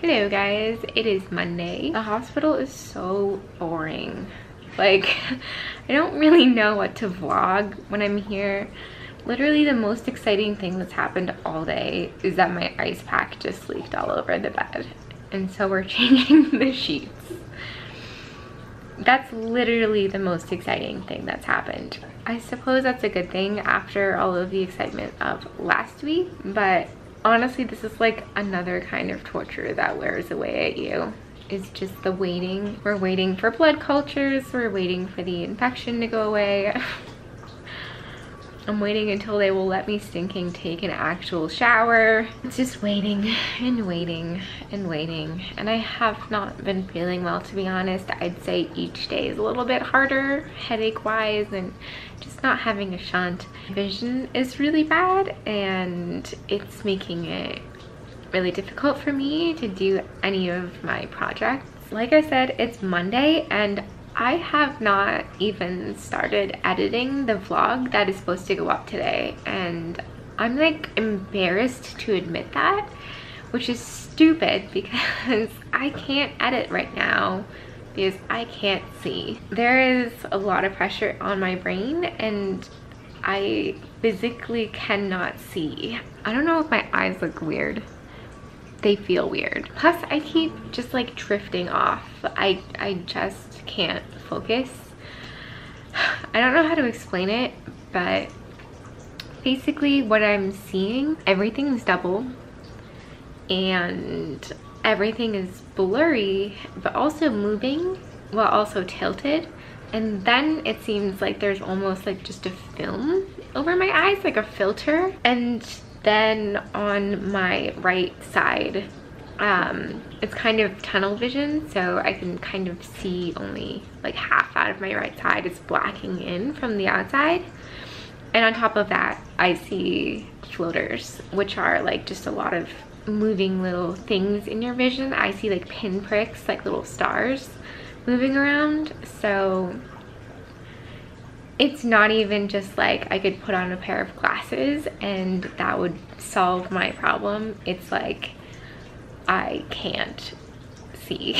Hello guys, it is Monday. The hospital is so boring. Like, I don't really know what to vlog when I'm here. Literally the most exciting thing that's happened all day is that my ice pack just leaked all over the bed. And so we're changing the sheets. That's literally the most exciting thing that's happened. I suppose that's a good thing after all of the excitement of last week, but honestly, this is like another kind of torture that wears away at you. It's just the waiting. We're waiting for blood cultures. We're waiting for the infection to go away. I'm waiting until they will let me stinking take an actual shower. It's just waiting and waiting and waiting. And I have not been feeling well, to be honest. I'd say each day is a little bit harder, headache-wise, and just not having a shunt. Vision is really bad, and it's making it really difficult for me to do any of my projects. Like I said, it's Monday, and I have not even started editing the vlog that is supposed to go up today, and I'm like embarrassed to admit that, which is stupid because I can't edit right now because I can't see. There is a lot of pressure on my brain and I physically cannot see. I don't know if my eyes look weird. They feel weird. Plus I keep just like drifting off. I just can't focus. I don't know how to explain it, but basically what I'm seeing, everything is double and everything is blurry, but also moving while also tilted. And then it seems like there's almost like just a film over my eyes, like a filter. And then on my right side, it's kind of tunnel vision, so I can kind of see only like half out of my right side. It's blacking in from the outside. And on top of that, I see floaters, which are like just a lot of moving little things in your vision. I see like pinpricks, like little stars moving around. So it's not even just like I could put on a pair of glasses and that would solve my problem. It's like I can't see.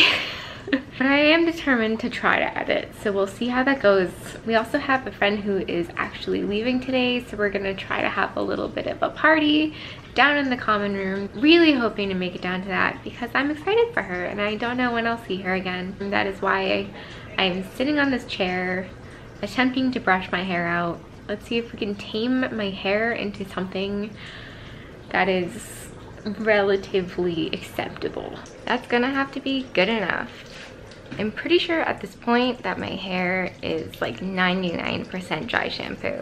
But I am determined to try to edit, so we'll see how that goes. We also have a friend who is actually leaving today, so we're gonna try to have a little bit of a party down in the common room. Really hoping to make it down to that because I'm excited for her and I don't know when I'll see her again. And that is why I'm sitting on this chair attempting to brush my hair out. Let's see if we can tame my hair into something that is relatively acceptable. That's gonna have to be good enough. I'm pretty sure at this point that my hair is like 99% dry shampoo.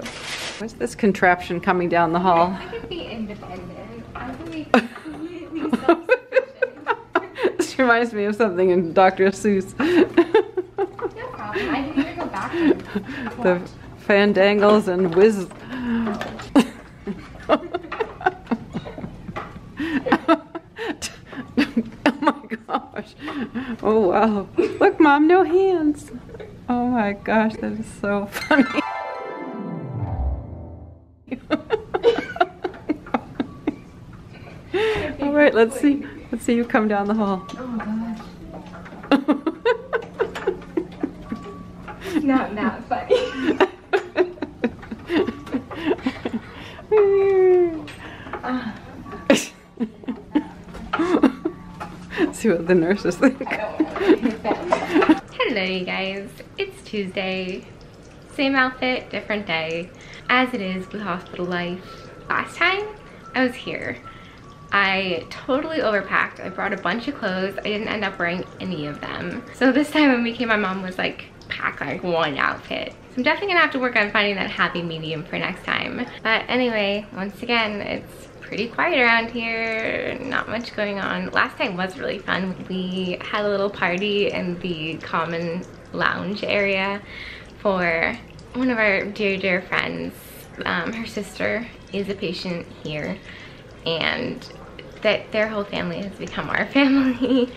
Where's this contraption coming down the hall? I could be independent. I would be completely self-sufficient. This reminds me of something in Dr. Seuss. No problem. I think I'm gonna go back to the fandangles and whiz. Oh wow, look mom, no hands. Oh my gosh, that is so funny. All right, let's see you come down the hall. Oh my gosh. Not that funny. See what the nurses think. Hello you guys, it's Tuesday. Same outfit, different day. As it is with hospital life. Last time I was here, I totally overpacked. I brought a bunch of clothes. I didn't end up wearing any of them. So this time when we came, my mom was like, pack like one outfit. So I'm definitely gonna have to work on finding that happy medium for next time. But anyway, once again, it's pretty quiet around here, not much going on. Last time was really fun. We had a little party in the common lounge area for one of our dear friends. Her sister is a patient here and that their whole family has become our family.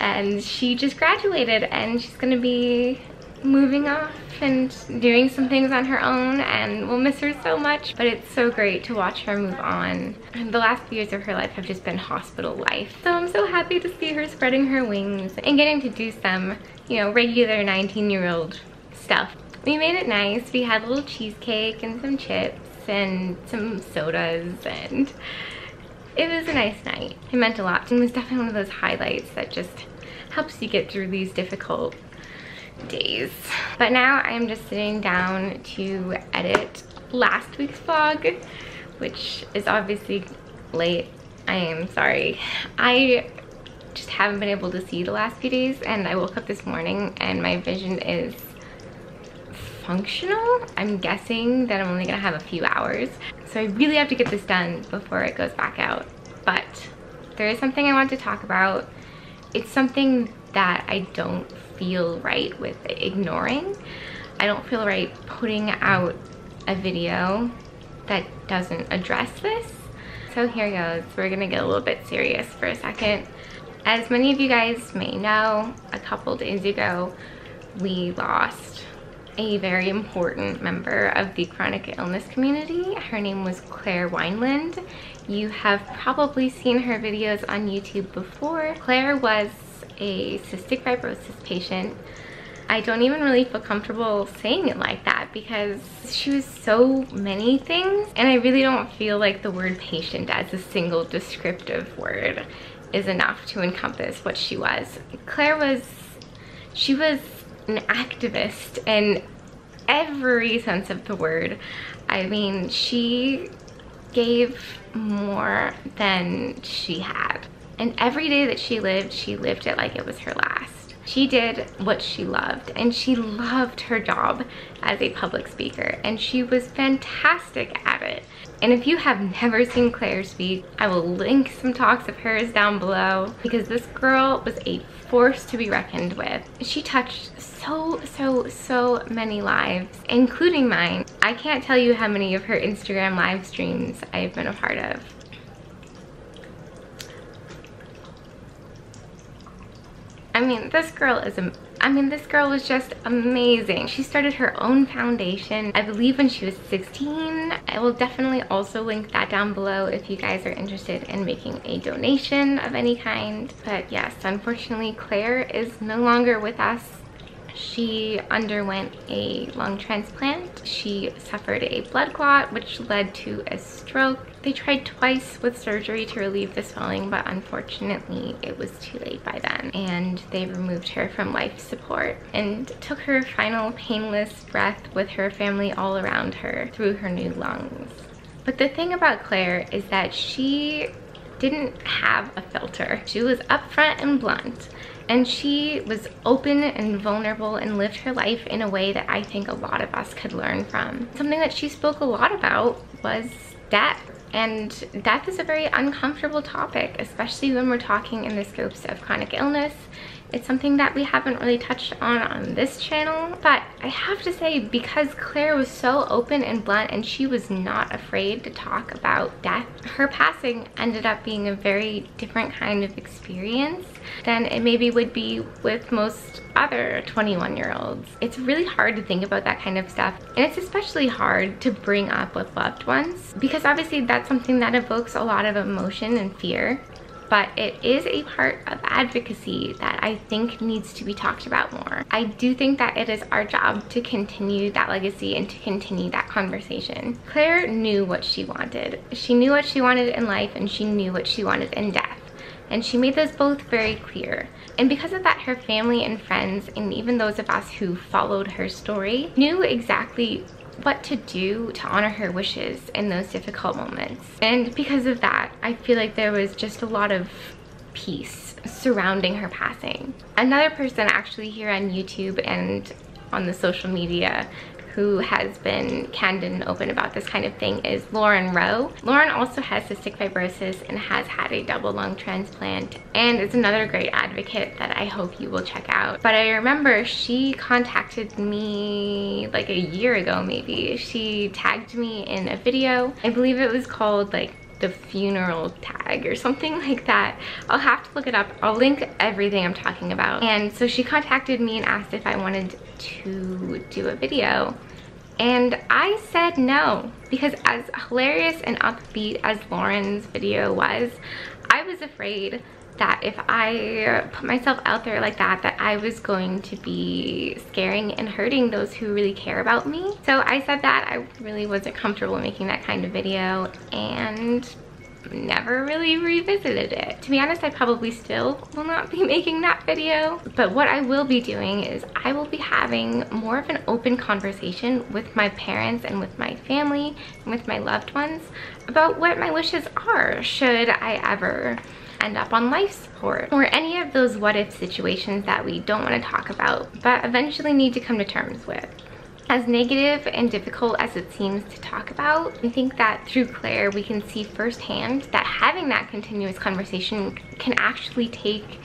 And she just graduated and she's gonna be moving off and doing some things on her own, and we'll miss her so much, but it's so great to watch her move on. And the last few years of her life have just been hospital life, so I'm so happy to see her spreading her wings and getting to do some, you know, regular 19-year-old stuff. We made it nice. We had a little cheesecake and some chips and some sodas, and it was a nice night. It meant a lot, and it was definitely one of those highlights that just helps you get through these difficult days. But now I'm just sitting down to edit last week's vlog, which is obviously late. I am sorry. I just haven't been able to see the last few days, and I woke up this morning and my vision is functional. I'm guessing that I'm only gonna have a few hours, so I really have to get this done before it goes back out. But there is something I want to talk about. It's something that I don't feel right with ignoring. I don't feel right putting out a video that doesn't address this. So here goes. We're gonna get a little bit serious for a second. As many of you guys may know, a couple days ago, we lost a very important member of the chronic illness community. Her name was Claire Wineland. You have probably seen her videos on YouTube before. Claire was a cystic fibrosis patient. I don't even really feel comfortable saying it like that because she was so many things, and I really don't feel like the word patient as a single descriptive word is enough to encompass what she was. Claire was, she was an activist in every sense of the word. I mean, she gave more than she had. And every day that she lived it like it was her last. She did what she loved, and she loved her job as a public speaker, and she was fantastic at it. And if you have never seen Claire speak, I will link some talks of hers down below, because this girl was a force to be reckoned with. She touched so many lives, including mine. I can't tell you how many of her Instagram live streams I've been a part of. I mean, this girl is, this girl was just amazing. She started her own foundation, I believe when she was 16. I will definitely also link that down below if you guys are interested in making a donation of any kind. But yes, unfortunately, Claire is no longer with us. She underwent a lung transplant. She suffered a blood clot, which led to a stroke. They tried twice with surgery to relieve the swelling, but unfortunately it was too late by then, and they removed her from life support and took her final painless breath with her family all around her through her new lungs. But the thing about Claire is that she didn't have a filter. She was upfront and blunt, and she was open and vulnerable and lived her life in a way that I think a lot of us could learn from. Something that she spoke a lot about was death. And death is a very uncomfortable topic, especially when we're talking in the scopes of chronic illness. It's something that we haven't really touched on this channel, but I have to say, because Claire was so open and blunt and she was not afraid to talk about death, her passing ended up being a very different kind of experience than it maybe would be with most other 21-year-olds. It's really hard to think about that kind of stuff, and it's especially hard to bring up with loved ones, because obviously that's something that evokes a lot of emotion and fear. But it is a part of advocacy that I think needs to be talked about more. I do think that it is our job to continue that legacy and to continue that conversation. Claire knew what she wanted. She knew what she wanted in life, and she knew what she wanted in death. And she made those both very clear. And because of that, her family and friends, and even those of us who followed her story, knew exactly what to do to honor her wishes in those difficult moments. And because of that, I feel like there was just a lot of peace surrounding her passing. Another person actually here on YouTube and on the social media who has been candid and open about this kind of thing is Lauren Rowe. Lauren also has cystic fibrosis and has had a double lung transplant, and is another great advocate that I hope you will check out. But I remember she contacted me like a year ago maybe. She tagged me in a video. I believe it was called like the funeral tag or something like that. I'll have to look it up. I'll link everything I'm talking about. And so she contacted me and asked if I wanted to do a video. And I said no, because as hilarious and upbeat as Lauren's video was, I was afraid that if I put myself out there like that, that I was going to be scaring and hurting those who really care about me. So I said that I really wasn't comfortable making that kind of video and never really revisited it. To be honest, I probably still will not be making that video, but what I will be doing is I will be having more of an open conversation with my parents and with my family and with my loved ones about what my wishes are should I ever end up on life support or any of those what if situations that we don't want to talk about but eventually need to come to terms with. As negative and difficult as it seems to talk about, I think that through Claire we can see firsthand that having that continuous conversation can actually take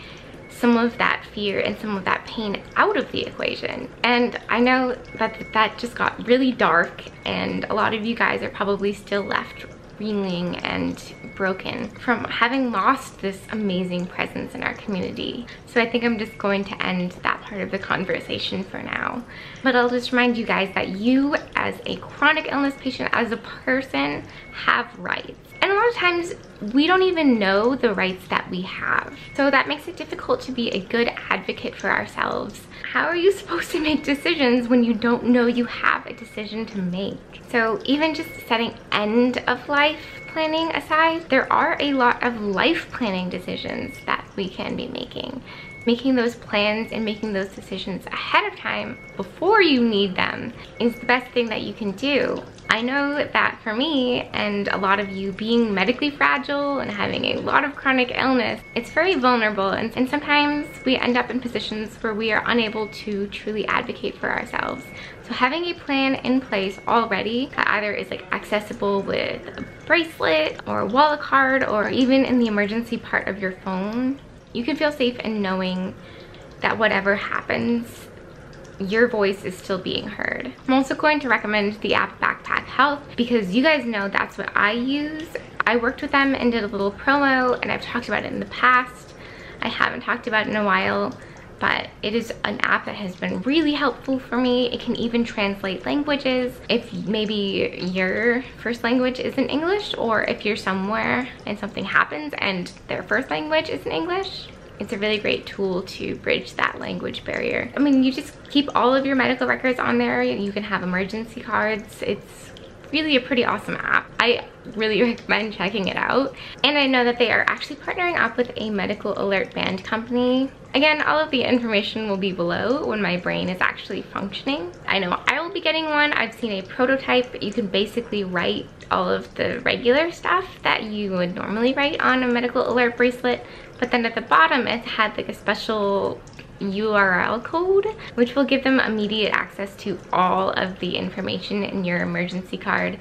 some of that fear and some of that pain out of the equation. And I know that just got really dark, and a lot of you guys are probably still left reeling and broken from having lost this amazing presence in our community. So I think I'm just going to end that part of the conversation for now. But I'll just remind you guys that you, as a chronic illness patient, as a person, have rights. And a lot of times we don't even know the rights that we have. So that makes it difficult to be a good advocate for ourselves. How are you supposed to make decisions when you don't know you have a decision to make? So even just setting end of life planning aside, there are a lot of life planning decisions that we can be making. Making those plans and making those decisions ahead of time before you need them is the best thing that you can do. I know that for me and a lot of you, being medically fragile and having a lot of chronic illness, it's very vulnerable, and sometimes we end up in positions where we are unable to truly advocate for ourselves. So having a plan in place already that either is like accessible with a bracelet or a wallet card or even in the emergency part of your phone, you can feel safe in knowing that whatever happens, your voice is still being heard. I'm also going to recommend the app Backpack Health because you guys know that's what I use. I worked with them and did a little promo, and I've talked about it in the past. I haven't talked about it in a while, but it is an app that has been really helpful for me. It can even translate languages. If maybe your first language isn't English, or if you're somewhere and something happens and their first language isn't English, it's a really great tool to bridge that language barrier. I mean, you just keep all of your medical records on there. You can have emergency cards. It's really a pretty awesome app. I really recommend checking it out. And I know that they are actually partnering up with a medical alert band company. Again, all of the information will be below when my brain is actually functioning. I know I will be getting one. I've seen a prototype. You can basically write all of the regular stuff that you would normally write on a medical alert bracelet, but then at the bottom it had like a special URL code, which will give them immediate access to all of the information in your emergency card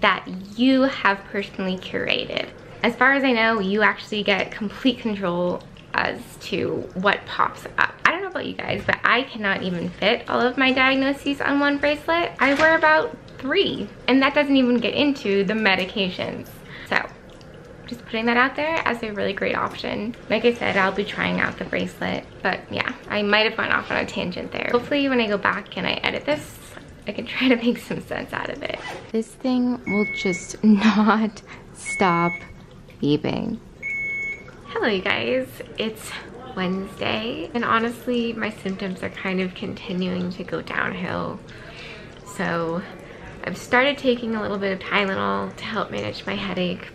that you have personally curated. As far as I know, you actually get complete control as to what pops up. I don't know about you guys, but I cannot even fit all of my diagnoses on one bracelet. I wear about 3, and that doesn't even get into the medications. So just putting that out there as a really great option. Like I said, I'll be trying out the bracelet, but yeah, I might have gone off on a tangent there. Hopefully when I go back and I edit this, I can try to make some sense out of it. This thing will just not stop beeping. Hello you guys, it's Wednesday, and honestly my symptoms are kind of continuing to go downhill. So I've started taking a little bit of Tylenol to help manage my headache.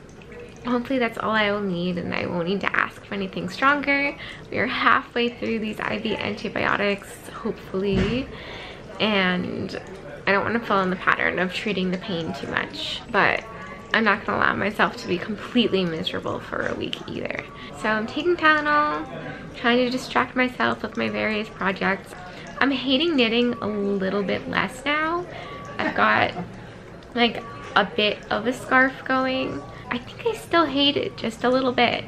Hopefully that's all I will need and I won't need to ask for anything stronger. We are halfway through these IV antibiotics, hopefully, and I don't want to fall in the pattern of treating the pain too much, but I'm not going to allow myself to be completely miserable for a week either. So I'm taking Tylenol, trying to distract myself with my various projects. I'm hating knitting a little bit less now. I've got like a bit of a scarf going. I think I still hate it just a little bit.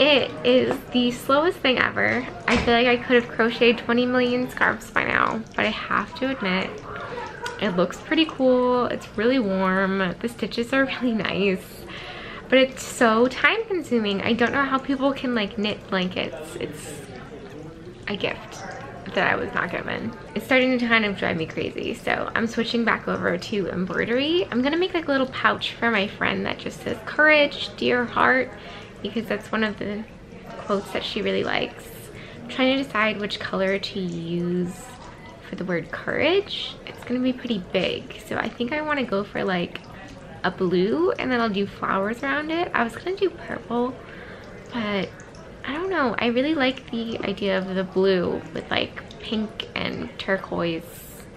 It is the slowest thing ever. I feel like I could have crocheted 20 million scarves by now, but I have to admit, it looks pretty cool. It's really warm. The stitches are really nice, but it's so time consuming. I don't know how people can like knit blankets. It's a gift that I was not given. It's starting to kind of drive me crazy, so I'm switching back over to embroidery. I'm gonna make like a little pouch for my friend that just says courage, dear heart, because that's one of the quotes that she really likes. I'm trying to decide which color to use for the word courage. It's gonna be pretty big, so I think I want to go for like a blue, and then I'll do flowers around it. I was gonna do purple, but I don't know. I really like the idea of the blue with like pink and turquoise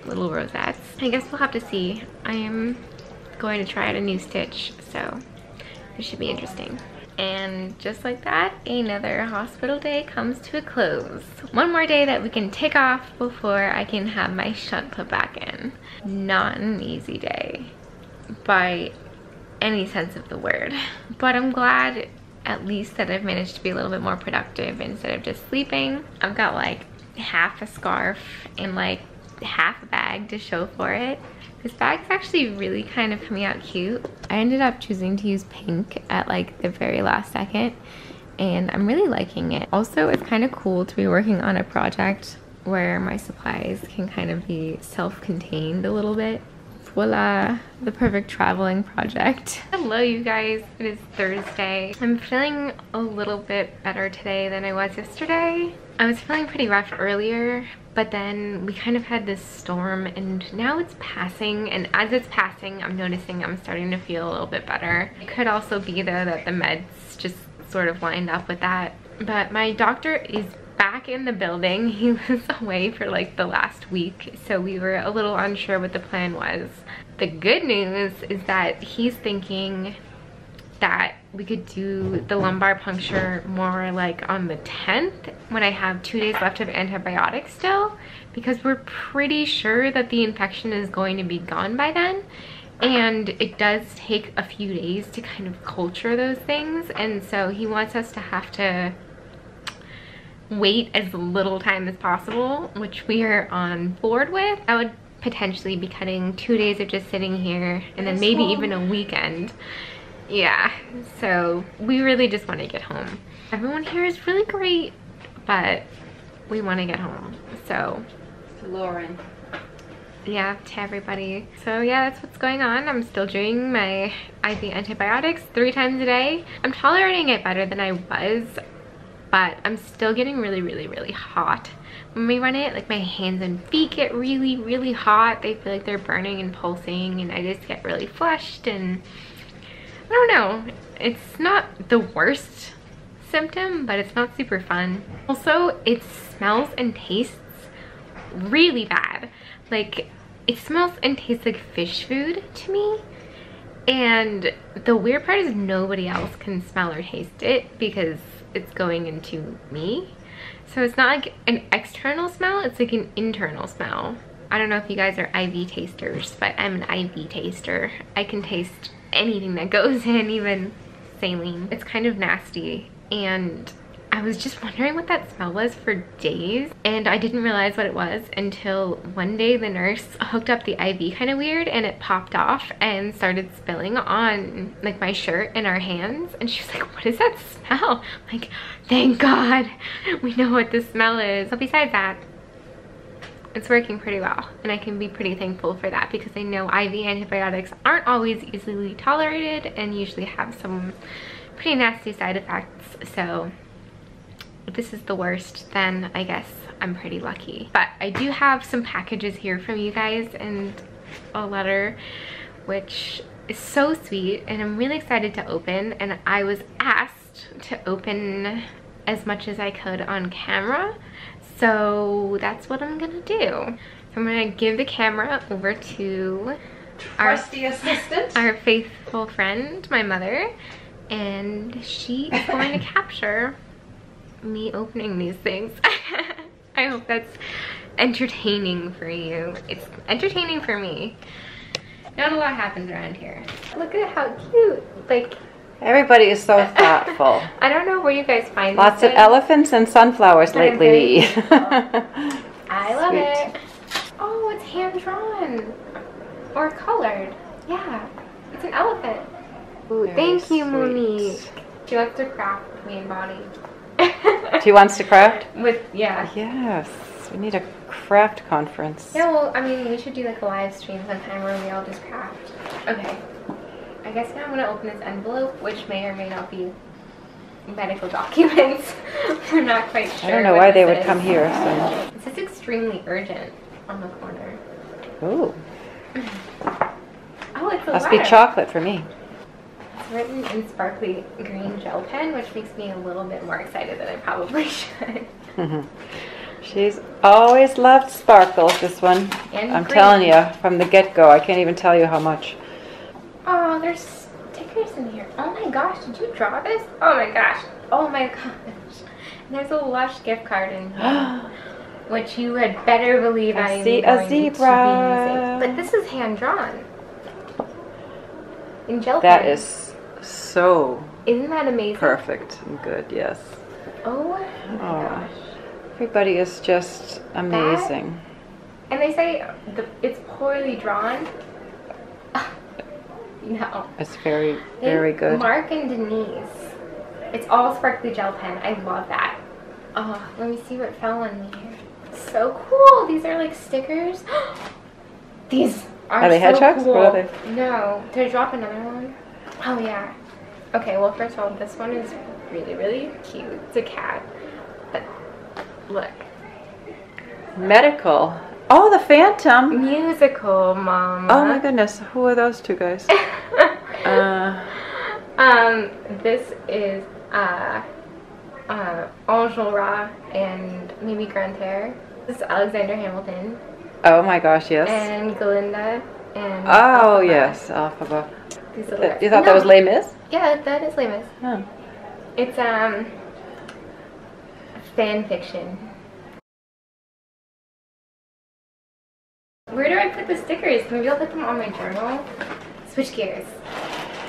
little rosettes. I guess we'll have to see. I am going to try out a new stitch, so it should be interesting. And just like that, another hospital day comes to a close. One more day that we can take off before I can have my shunt put back in. Not an easy day by any sense of the word, but I'm glad at least that I've managed to be a little bit more productive instead of just sleeping. I've got like half a scarf and like half a bag to show for it. This bag's actually really kind of coming out cute. I ended up choosing to use pink at like the very last second, and I'm really liking it. Also, it's kind of cool to be working on a project where my supplies can kind of be self-contained a little bit. Voila, the perfect traveling project. Hello you guys, it is Thursday. I'm feeling a little bit better today than I was yesterday. I was feeling pretty rough earlier, but then we kind of had this storm and now it's passing, and as it's passing, I'm noticing I'm starting to feel a little bit better. It could also be though that the meds just sort of lined up with that, but my doctor is back in the building. He was away for like the last week, so we were a little unsure what the plan was. The good news is that he's thinking that we could do the lumbar puncture more like on the 10th, when I have 2 days left of antibiotics still, because we're pretty sure that the infection is going to be gone by then. And it does take a few days to kind of culture those things, and so he wants us to have to wait as little time as possible, which we are on board with. I would potentially be cutting 2 days of just sitting here, and then maybe even a weekend. Yeah, so we really just want to get home. Everyone here is really great, but we want to get home, so. To Lauren. Yeah, to everybody. So yeah, that's what's going on. I'm still doing my IV antibiotics 3 times a day. I'm tolerating it better than I was, but I'm still getting really, really, really hot. When we run it, like my hands and feet get really, really hot. They feel like they're burning and pulsing, and I just get really flushed, and I don't know. It's not the worst symptom, but it's not super fun. Also, it smells and tastes really bad. Like, it smells and tastes like fish food to me. And the weird part is nobody else can smell or taste it because it's going into me. So it's not like an external smell, it's like an internal smell. I don't know if you guys are IV tasters, but I'm an IV taster. I can taste anything that goes in, even saline. It's kind of nasty, and I was just wondering what that smell was for days, and I didn't realize what it was until one day the nurse hooked up the IV kind of weird, and it popped off and started spilling on like my shirt and our hands, and she was like, what is that smell? I'm like, thank God we know what this smell is. But besides that, it's working pretty well, and I can be pretty thankful for that, because I know IV antibiotics aren't always easily tolerated and usually have some pretty nasty side effects. So if this is the worst, then I guess I'm pretty lucky. But I do have some packages here from you guys, and a letter, which is so sweet, and I'm really excited to open. And I was asked to open as much as I could on camera, so that's what I'm gonna do. I'm gonna give the camera over to our faithful friend, my mother, and she is going to capture me opening these things. I hope that's entertaining for you. It's entertaining for me. Not a lot happens around here. Look at how cute. Like, everybody is so thoughtful. I don't know where you guys find lots of elephants and sunflowers lately. I love it. Oh, it's hand drawn or colored. Yeah, it's an elephant. Ooh, thank you, Monique. She likes to craft me and Bonnie. She wants to craft? With, yeah. Yes. We need a craft conference. Yeah, well, I mean, we should do like a live stream sometime where we all just craft. Okay. I guess now I'm going to open this envelope, which may or may not be medical documents. We're not quite sure. I don't know why they would come here. So. This is extremely urgent on the corner. Ooh. Oh, it's a must be chocolate for me. It's written in sparkly green gel pen, which makes me a little bit more excited than I probably should. She's always loved sparkles, this one. And I'm green. Telling you, from the get-go, I can't even tell you how much. Oh, there's stickers in here. Oh my gosh, did you draw this? Oh my gosh. Oh my gosh. And there's a Lush gift card in here. Which you had better believe I see a zebra. But this is hand-drawn. In gel pen. That is so isn't that amazing? Perfect and good, yes. Oh my gosh. Everybody is just amazing. That, and they say it's poorly drawn. No. It's very, very good. Mark and Denise. It's all sparkly gel pen. I love that. Oh, let me see what fell on me here. It's so cool. These are like stickers. These are they so hedgehogs? Cool. What are they? No. Did I drop another one? Oh, yeah. Okay, well, first of all, this one is really, really cute. It's a cat. But look. Medical. Oh, the Phantom. Musical, Mom. Oh, my goodness. Who are those two guys? This is Enjolras and maybe Grantaire. This is Alexander Hamilton. Oh, my gosh, yes. And Glinda and oh, Elphaba. Yes, Elphaba. You thought that was Les Mis? Yeah, that is Les Mis. Oh. It's fan fiction. Where do I put the stickers? Maybe I'll put them on my journal. Switch gears.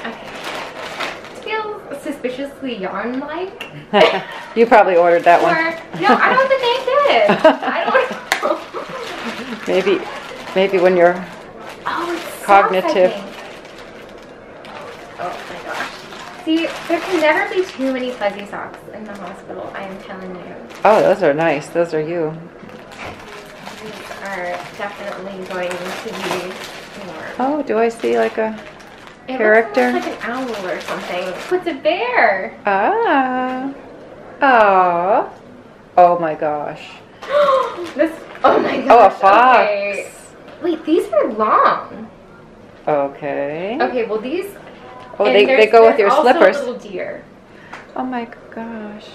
Okay. It feels suspiciously yarn-like. You probably ordered that one. No, I don't think I did. I don't know. Maybe when you're cognitive. Oh my gosh. See, there can never be too many fuzzy socks in the hospital, I am telling you. Oh, those are nice. Those are you. Are definitely going to be more. Oh, do I see like a character? It looks like an owl or something. It's a bear. Ah. Oh. Oh my gosh. This. Oh my gosh. Oh, a fox. Okay. Wait, these are long. Okay. Okay, well these. Oh, they go with your slippers. Also little deer. Oh my gosh.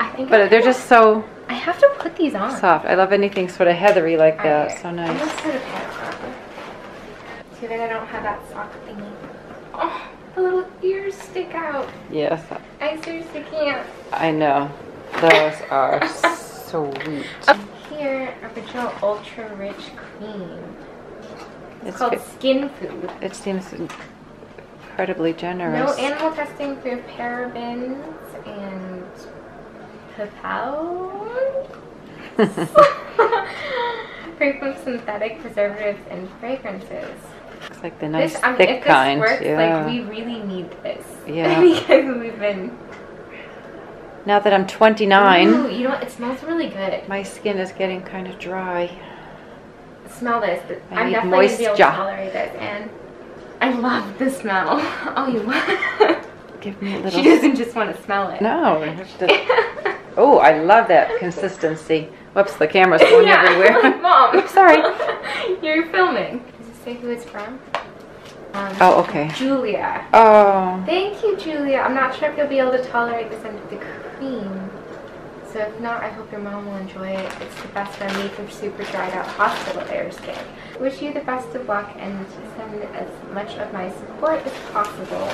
I think. But they're just so. I have to put these on. Soft. I love anything sort of heathery like that. Right. So nice. I'm gonna put a pair on. Too bad I don't have that sock thingy. Oh, the little ears stick out. Yes. I seriously can't. I know. Those are sweet. Here, original ultra rich cream. It's called Skin Food. It seems incredibly generous. No animal testing for parabens and propound free from synthetic preservatives and fragrances. It's like the nice thick kind. This works, yeah. Like we really need this. Yeah. Because we've been. Now that I'm 29. Ooh, you know what? It smells really good. My skin is getting kind of dry. Smell this. I'm definitely moisture. Gonna be able to tolerate this, and I love the smell. Oh, you what? Give me a little. She doesn't just want to smell it. No. I have to. Oh, I love that consistency. Whoops, the camera's going everywhere. Like, Mom, I'm sorry. You're filming. Does it say who it's from? Oh, okay. Julia. Oh. Thank you, Julia. I'm not sure if you'll be able to tolerate this under the cream. So if not, I hope your mom will enjoy it. It's the best remedy for super dried out hospital air skin. Wish you the best of luck and send as much of my support as possible.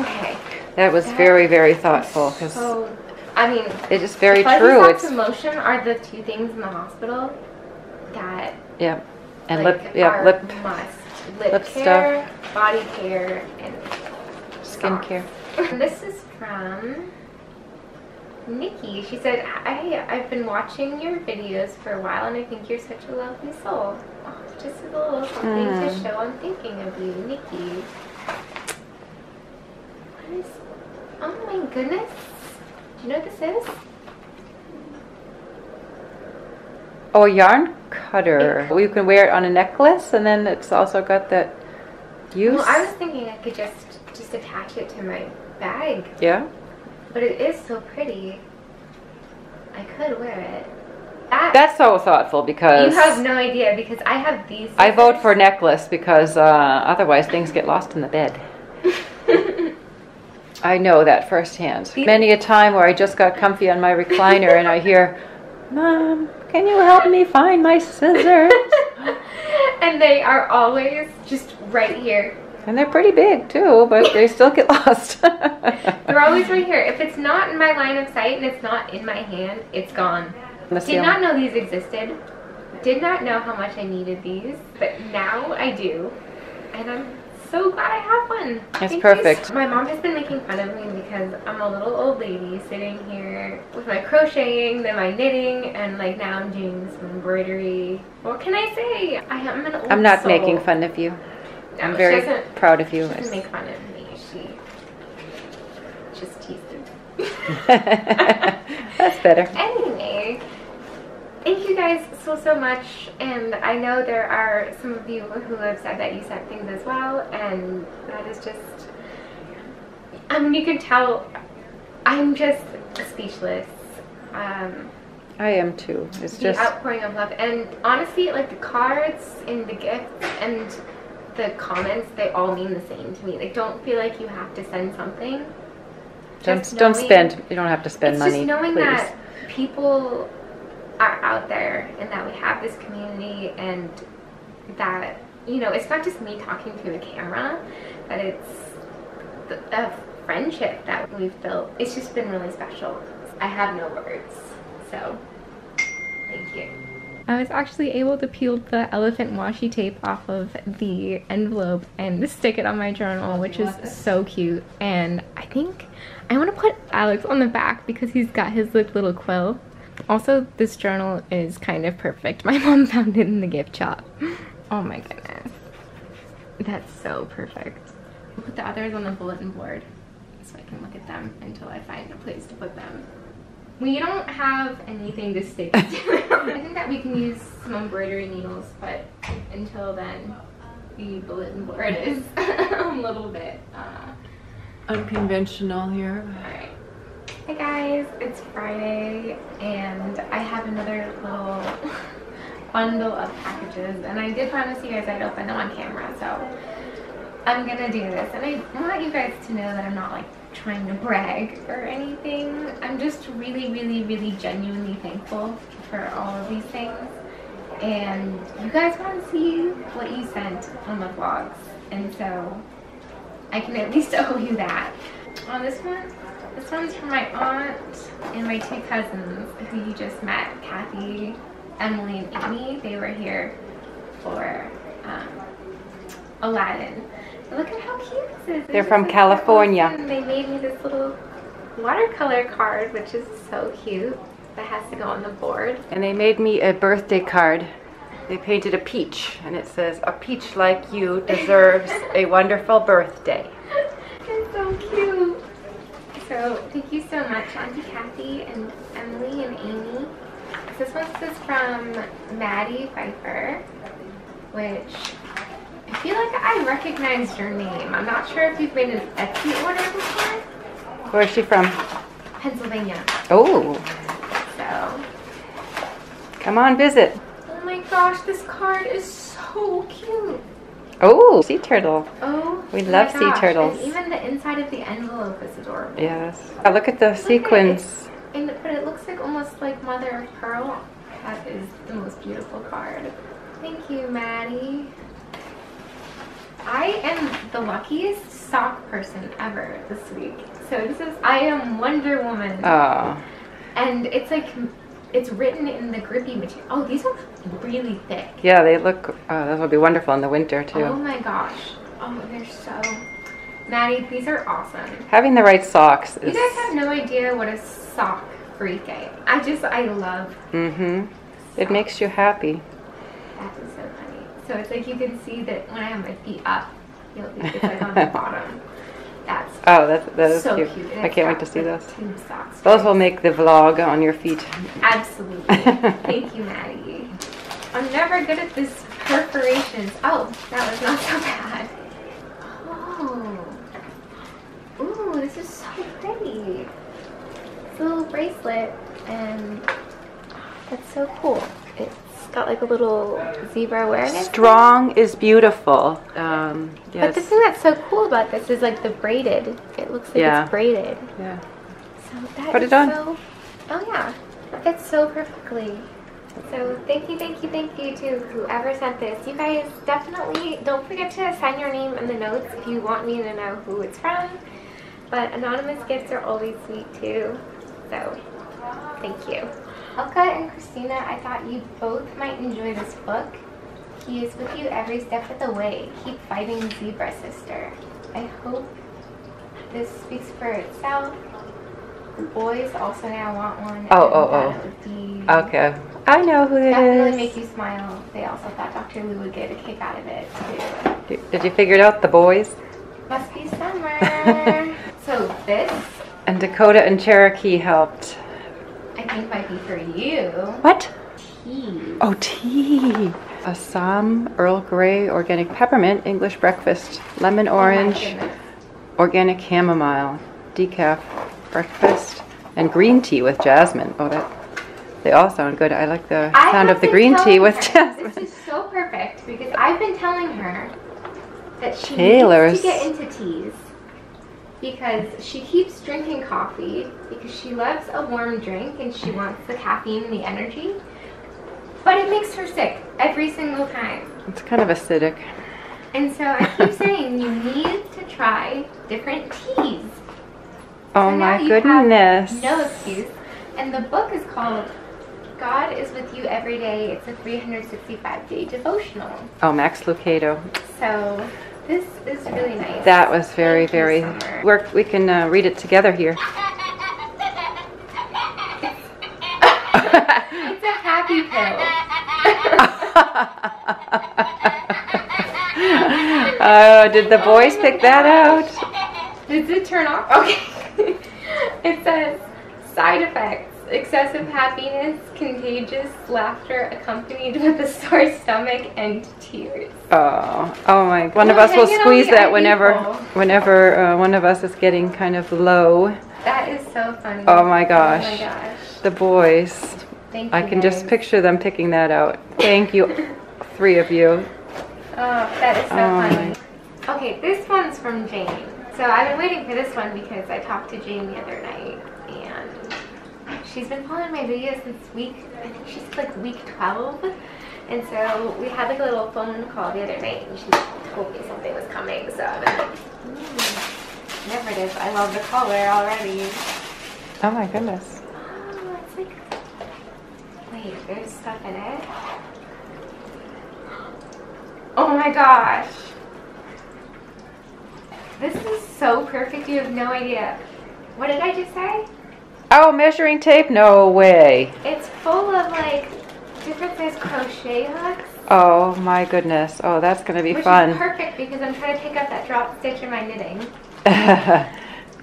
Okay. That was very, very thoughtful. So I mean, it is very true. It's emotion are the two things in the hospital that yeah, and like, lip care, stuff. Body care, and skin care. This is from Nikki. She said, "Hey, I've been watching your videos for a while, and I think you're such a lovely soul. Oh, just a little something to show I'm thinking of you, Nikki." guys. Oh my goodness. Do you know what this is? Oh, a yarn cutter. We can wear it on a necklace, and then it's also got that use. Well, I was thinking I could just attach it to my bag. Yeah. But it is so pretty. I could wear it. That's so thoughtful, because you have no idea, because I have these. I vote for necklace, because otherwise things get lost in the bed. I know that firsthand. Many a time where I just got comfy on my recliner and I hear, "Mom, can you help me find my scissors?" And they are always just right here. And they're pretty big too, but they still get lost. They're always right here. If it's not in my line of sight and it's not in my hand, it's gone. Did not know these existed. Did not know how much I needed these, but now I do. And I'm so glad I have one. It's perfect. My mom has been making fun of me because I'm a little old lady sitting here with my crocheting, then my knitting, and like now I'm doing some embroidery. What can I say? I am an old soul. I'm not making fun of you. No, I'm very proud of you. She doesn't make fun of me. She just teases me. That's better. Anyway, thank you guys so much, and I know there are some of you who have said that you sent things as well, and that is just, I mean, you can tell I'm just speechless. I am too. It's just the outpouring of love, and honestly, like the cards and the gifts and the comments, they all mean the same to me. Like, don't feel like you have to send something. You don't have to spend money. Just knowing that people are out there, and that we have this community, and that, you know, it's not just me talking to a camera, but it's a friendship that we've built. It's just been really special. I have no words, so thank you. I was actually able to peel the elephant washi tape off of the envelope and stick it on my journal, which is so cute. And I think I want to put Alex on the back because he's got his little quill. Also, this journal is kind of perfect. My mom found it in the gift shop. Oh my goodness. That's so perfect. I'll put the others on the bulletin board so I can look at them until I find a place to put them. We don't have anything to stick to. I think that we can use some embroidery needles, but until then, the bulletin board is a little bit unconventional here. All right. Hey guys, it's Friday, and I have another little bundle of packages, and I did promise you guys I'd open them on camera, so I'm gonna do this. And I want you guys to know that I'm not like trying to brag or anything. I'm just really, really, really genuinely thankful for all of these things, and you guys want to see what you sent on the vlogs, and so I can at least owe you that. On this one, this one's from my aunt and my two cousins who you just met, Kathy, Emily, and Amy. They were here for Aladdin. And look at how cute this is. They're from California. They made me this little watercolor card, which is so cute. That has to go on the board. And they made me a birthday card. They painted a peach, and it says, "A peach like you deserves a wonderful birthday." It's so cute. So thank you so much, Auntie Kathy and Emily and Amy. This one is from Maddie Pfeiffer, which I feel like I recognized your name. I'm not sure if you've made an Etsy order before. Where is she from? Pennsylvania. Oh. So. Come on, visit. Oh my gosh, this card is so cute. Oh, sea turtle. Oh, we love sea turtles. And even the inside of the envelope is adorable. Yes. Oh, look at the sequins. But it looks like almost like mother of pearl. That is the most beautiful card. Thank you, Maddie. I am the luckiest sock person ever this week. So this is I Am Wonder Woman. Oh. And it's like, it's written in the grippy material. Oh, these are really thick. Yeah, they look, those will be wonderful in the winter too. Oh my gosh. Oh, they're so, Maddie, these are awesome. Having the right socks is. You guys have no idea what a sock freak I am. I love. Mm-hmm. It makes you happy. That is so funny. So it's like you can see that when I have my feet up, it's like on the bottom. That's oh, that's so cute. Cute. I can't wait to see those. Those will make the vlog on your feet. Absolutely. Thank you, Maddie. I'm never good at this perforations. Oh, that was not so bad. Oh. Ooh, this is so pretty. It's a little bracelet, and that's so cool. It's got like a little zebra wearing it. Strong is beautiful. Yes. But the thing that's so cool about this is like the braided. It looks like it's braided. Yeah. So that Put is it on. So, oh yeah, it fits so perfectly. So thank you to whoever sent this. You guys definitely don't forget to sign your name in the notes if you want me to know who it's from. But anonymous gifts are always sweet too. So thank you. Elka and Christina, I thought you both might enjoy this book. He is with you every step of the way. Keep fighting, Zebra Sister. I hope this speaks for itself. The boys also now want one. Oh. Okay. I know who it is. Really make you smile. They also thought Dr. Lou would get a kick out of it too. Did you figure it out? The boys? Must be summer. So this. And Dakota and Cherokee helped. I think might be for you. What? Tea. Oh, tea. Assam Earl Grey Organic Peppermint English Breakfast. Lemon Orange Organic Chamomile. Decaf Breakfast. And green tea with jasmine. Oh, that they all sound good. I like the sound of the green tea with jasmine. This is so perfect because I've been telling her that she needs to get into teas. Because she keeps drinking coffee because she loves a warm drink and she wants the caffeine and the energy, but it makes her sick every single time. It's kind of acidic. And so I keep saying you need to try different teas. Oh so my goodness. No excuse. And the book is called God is With You Every Day. It's a 365-day devotional. Oh, Max Lucado. So this is really nice. That was very work. We can read it together here. It's a happy pill. Oh, did the boys pick that out? Did it turn off? Okay. It says side effects. Excessive happiness, contagious laughter accompanied with a sore stomach and tears. Oh my! One of us will squeeze that whenever one of us is getting kind of low. That is so funny. Oh my gosh! The boys. Thank you. I can just picture them picking that out. Thank you, three of you. Oh, that is so funny. Okay, this one's from Jane. So I've been waiting for this one because I talked to Jane the other night. She's been following my videos since week 12, and so we had like a little phone call the other night, and she told me something was coming, so I was like, never it is. I love the color already. Oh my goodness. Oh, it's like, wait, there's stuff in it? Oh my gosh. This is so perfect, you have no idea. What did I just say? Oh, measuring tape? No way. It's full of like different size crochet hooks. Oh my goodness. Oh, that's going to be fun. Which is perfect because I'm trying to pick up that drop stitch in my knitting.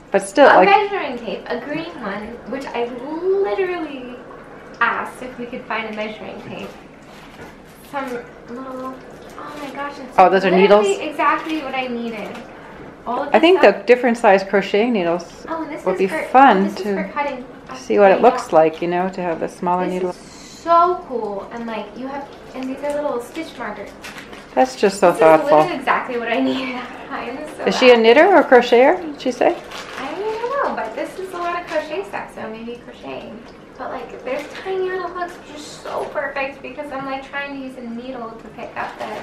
But still, a measuring tape, a green one, which I literally asked if we could find a measuring tape. Some little, oh my gosh. It's those are needles? Exactly what I needed. I think the different size crochet needles would be fun to see what it looks like, you know, to have the smaller needles. So cool, and like you have, and these are little stitch markers. That's just so thoughtful. This is exactly what I needed at the time. So is she a knitter or crocheter? Did she say? I don't know, but this is a lot of crochet stuff, so maybe crocheting. But like, there's tiny little hooks, which is so perfect because I'm like trying to use a needle to pick up the.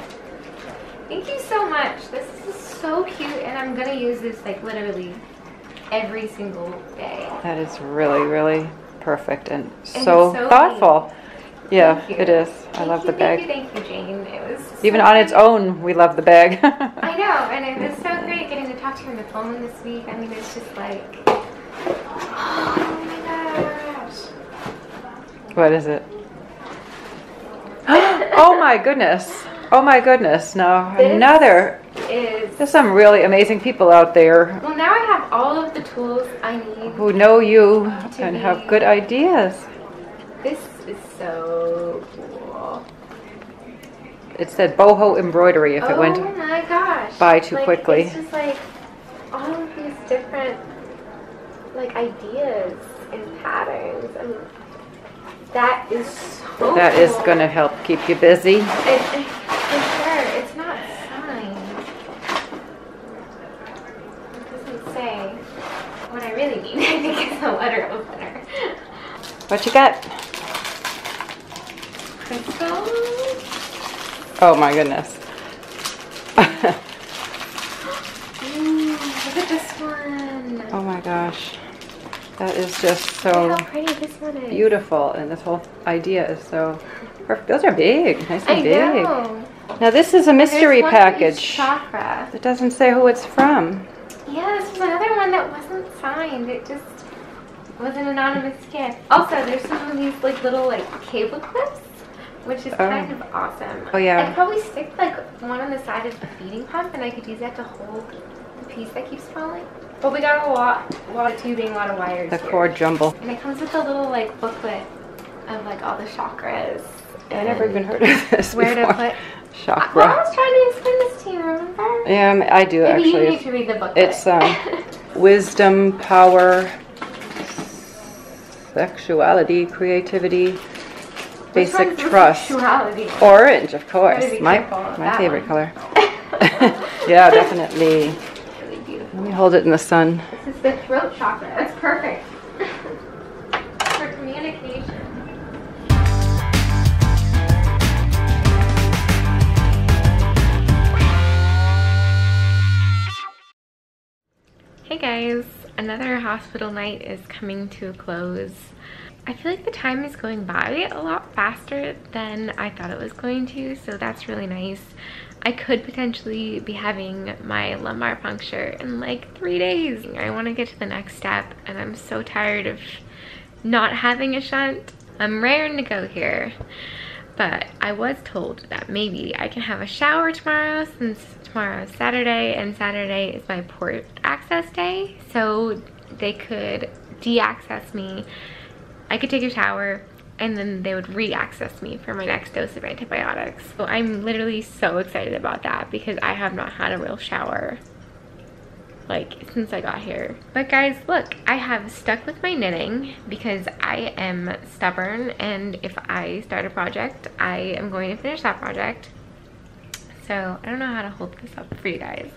Thank you so much. This is so cute, and I'm gonna use this like literally every single day. That is really perfect and so thoughtful. Cute. Yeah, it is. I love the bag. Thank you, Jane. It was even so on its own. We love the bag. I know, and it was so great getting to talk to her on the phone this week. I mean, it's just like, oh my gosh. What is it? Oh my goodness. Oh my goodness, no, another is... There's some really amazing people out there. Well, now I have all of the tools I need. Who know you and have good ideas. This is so cool. It said boho embroidery if it went by too quickly. It's just like all of these different like ideas and patterns. I mean, that is so That cool. is going to help keep you busy. For sure. It's not signed. It doesn't say. What I really need, I think, is a letter opener. What you got? Crystals. Oh my goodness. Look at this one. Oh my gosh. That is just so look how pretty this one is. Beautiful, and this whole idea is so perfect. Those are big, nice and big. Know. Now this is a mystery package. Chakra. It doesn't say who it's from. Yeah, this was another one that wasn't signed. It just was an anonymous gift. Also, there's some of these like little like cable clips, which is kind of awesome. Oh yeah. I could probably stick like one on the side of the feeding pump, and I could use that to hold the piece that keeps falling. But we got a lot of tubing, a lot of wires. The cord jumble. And it comes with a little like booklet of like all the chakras. I never even heard of this where before. To put chakra. I was trying to explain this to you, remember? Yeah, I do actually. Maybe you need to read the booklet. It's wisdom, power, sexuality, creativity, basic trust. Sexuality? Orange, of course. My favorite color. Yeah, definitely. Let me hold it in the sun. This is the throat chakra. That's perfect for communication. Hey guys, another hospital night is coming to a close. I feel like the time is going by a lot faster than I thought it was going to, so that's really nice. I could potentially be having my lumbar puncture in like 3 days. I want to get to the next step, and I'm so tired of not having a shunt. I'm raring to go here. But I was told that maybe I can have a shower tomorrow, since tomorrow is Saturday, and Saturday is my port access day. So they could de-access me. I could take a shower, and then they would re-access me for my next dose of antibiotics. So I'm literally so excited about that, because I have not had a real shower like since I got here. But guys, look, I have stuck with my knitting because I am stubborn, and if I start a project, I am going to finish that project. So I don't know how to hold this up for you guys,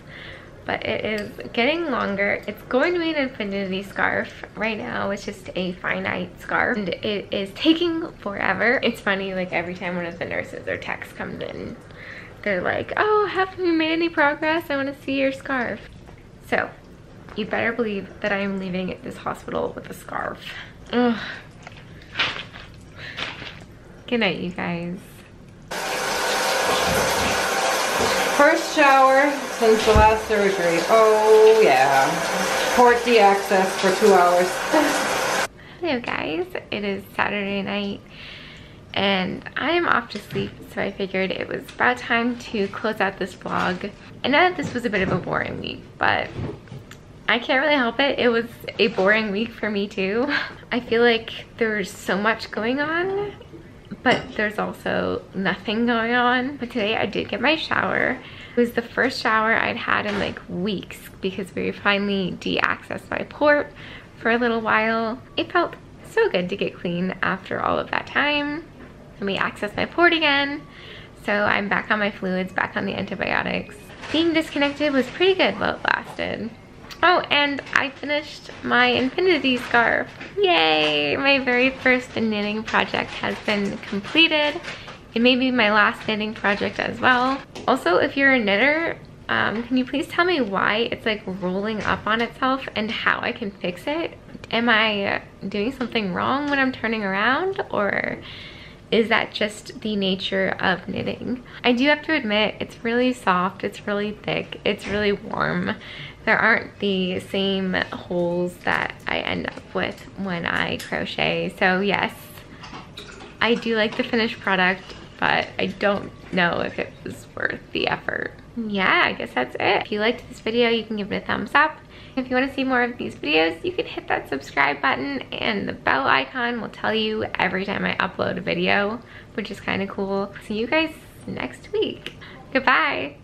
but it is getting longer. It's going to be an infinity scarf. Right now, it's just a finite scarf, and it is taking forever. It's funny, like every time one of the nurses or techs comes in, they're like, oh, have you made any progress? I wanna see your scarf. So, you better believe that I am leaving this hospital with a scarf. Ugh. Good night, you guys. First shower since the last surgery. Oh yeah. Port de-access for 2 hours. Hello guys, it is Saturday night and I am off to sleep, so I figured it was about time to close out this vlog. I know that this was a bit of a boring week, but I can't really help it. It was a boring week for me too. I feel like there's so much going on, but there's also nothing going on. But today I did get my shower. It was the first shower I'd had in like weeks, because we finally de-accessed my port for a little while. It felt so good to get clean after all of that time. Let me access my port again. So I'm back on my fluids, back on the antibiotics. Being disconnected was pretty good while it lasted. Oh, and I finished my infinity scarf. Yay! My very first knitting project has been completed. It may be my last knitting project as well. Also, if you're a knitter, can you please tell me why it's like rolling up on itself and how I can fix it? Am I doing something wrong when I'm turning around, or is that just the nature of knitting? I do have to admit, it's really soft, it's really thick, it's really warm. There aren't the same holes that I end up with when I crochet. So yes, I do like the finished product, but I don't know if it was worth the effort. yeah, I guess that's it. If you liked this video, you can give it a thumbs up. If you want to see more of these videos, you can hit that subscribe button, and the bell icon will tell you every time I upload a video, which is kind of cool. See you guys next week. Goodbye.